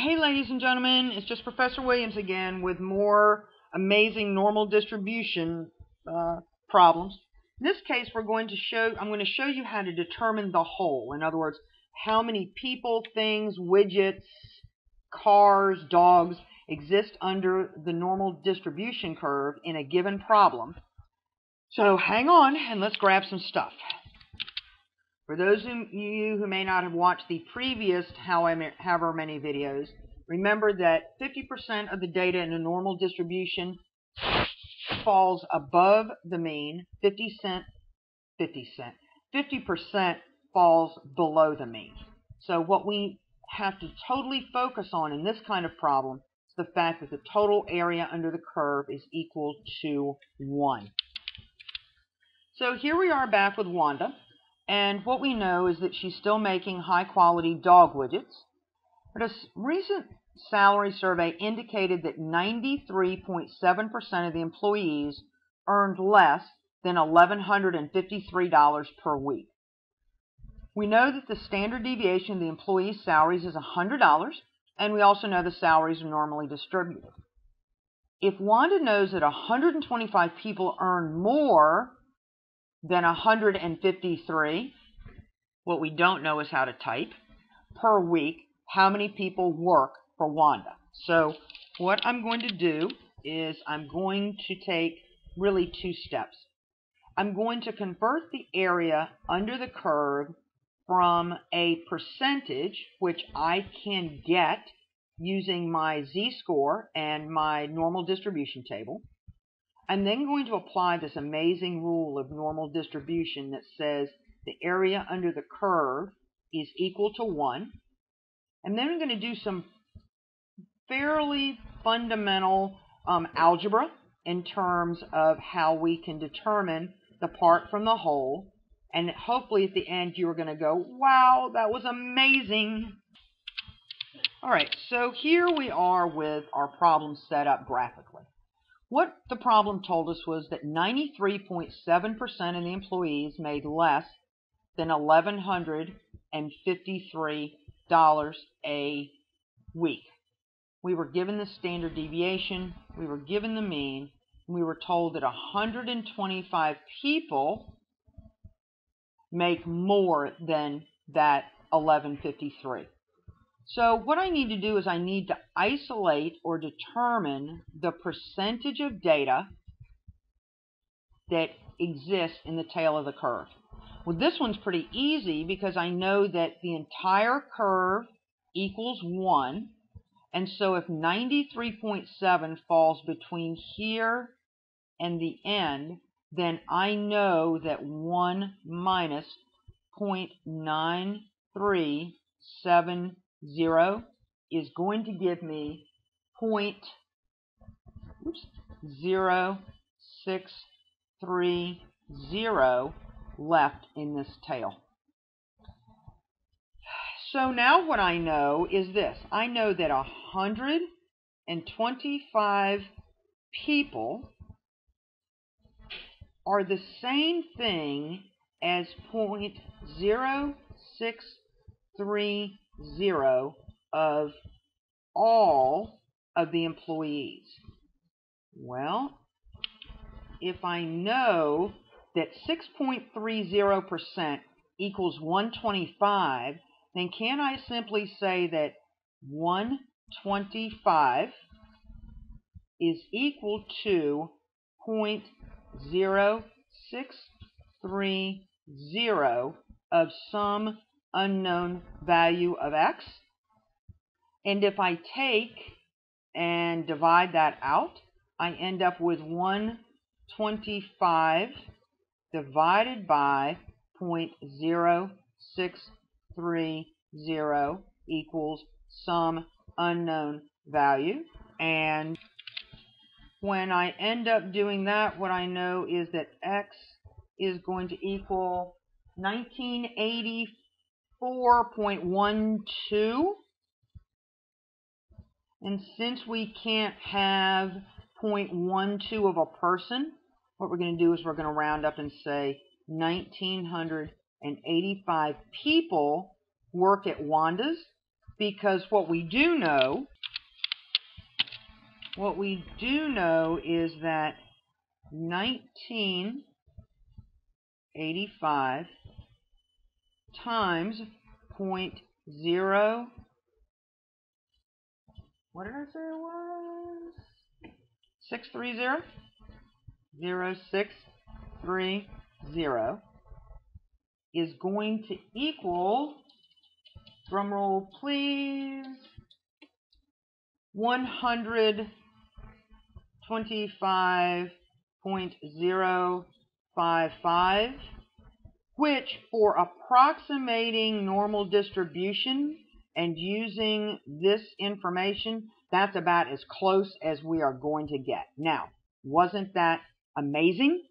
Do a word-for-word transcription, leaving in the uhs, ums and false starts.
Hey ladies and gentlemen, it's just Professor Williams again with more amazing normal distribution uh, problems. In this case, we're going to show, I'm going to show you how to determine the whole. In other words, how many people, things, widgets, cars, dogs exist under the normal distribution curve in a given problem. So hang on and let's grab some stuff. For those of you who may not have watched the previous however many videos, remember that fifty percent of the data in a normal distribution falls above the mean, fifty cent, fifty cent, fifty percent falls below the mean. So what we have to totally focus on in this kind of problem is the fact that the total area under the curve is equal to one. So here we are back with Wanda. And what we know is that she's still making high-quality dog widgets. But a recent salary survey indicated that ninety-three point seven percent of the employees earned less than one thousand one hundred fifty-three dollars per week. We know that the standard deviation of the employees' salaries is one hundred dollars, and we also know the salaries are normally distributed. If Wanda knows that one hundred twenty-five people earn more then one hundred fifty-three, what we don't know is how to type, per week, how many people work for Wanda. So what I'm going to do is I'm going to take really two steps. I'm going to convert the area under the curve from a percentage, which I can get using my Z-score and my normal distribution table. I'm then going to apply this amazing rule of normal distribution that says the area under the curve is equal to one. And then I'm going to do some fairly fundamental um, algebra in terms of how we can determine the part from the whole. And hopefully at the end you are going to go, wow, that was amazing. All right, so here we are with our problem set up graphically. What the problem told us was that ninety-three point seven percent of the employees made less than one thousand one hundred fifty-three dollars a week. We were given the standard deviation, we were given the mean, and we were told that one hundred twenty-five people make more than that one thousand one hundred fifty-three dollars. So what I need to do is I need to isolate or determine the percentage of data that exists in the tail of the curve. Well, this one's pretty easy because I know that the entire curve equals one. And so if ninety-three point seven falls between here and the end, then I know that one minus zero point nine three seven zero is going to give me point zero six three zero left in this tail. So now what I know is this. I know that a hundred and twenty-five people are the same thing as point zero six three zero of all of the employees. Well, if I know that six point three zero percent equals one hundred twenty-five, then can I simply say that one hundred twenty-five is equal to zero point zero six three zero of some unknown value of x? And if I take and divide that out, I end up with one hundred twenty-five divided by zero point zero six three zero equals some unknown value. And when I end up doing that, what I know is that x is going to equal nineteen eighty-four. four point one two, and since we can't have zero point one two of a person, what we're going to do is we're going to round up and say one thousand nine hundred eighty-five people work at Wanda's, because what we do know, what we do know is that nineteen eighty-five times point zero, what did I say it was? six three zero? zero six three zero is going to equal, drum roll please, one hundred twenty-five point zero five five, which for approximating normal distribution and using this information, that's about as close as we are going to get. Now, wasn't that amazing?